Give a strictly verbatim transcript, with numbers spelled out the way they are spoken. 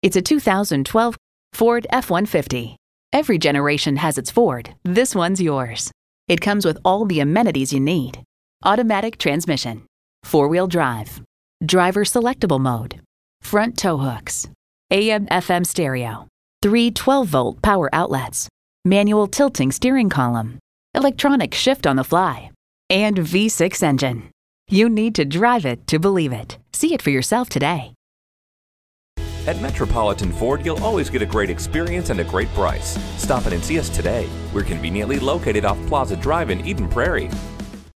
It's a two thousand twelve Ford F one fifty. Every generation has its Ford. This one's yours. It comes with all the amenities you need. Automatic transmission, four-wheel drive, driver selectable mode, front tow hooks, A M F M stereo, three twelve-volt power outlets, manual tilting steering column, electronic shift on the fly, and V six engine. You need to drive it to believe it. See it for yourself today. At Metropolitan Ford, you'll always get a great experience and a great price. Stop in and see us today. We're conveniently located off Plaza Drive in Eden Prairie.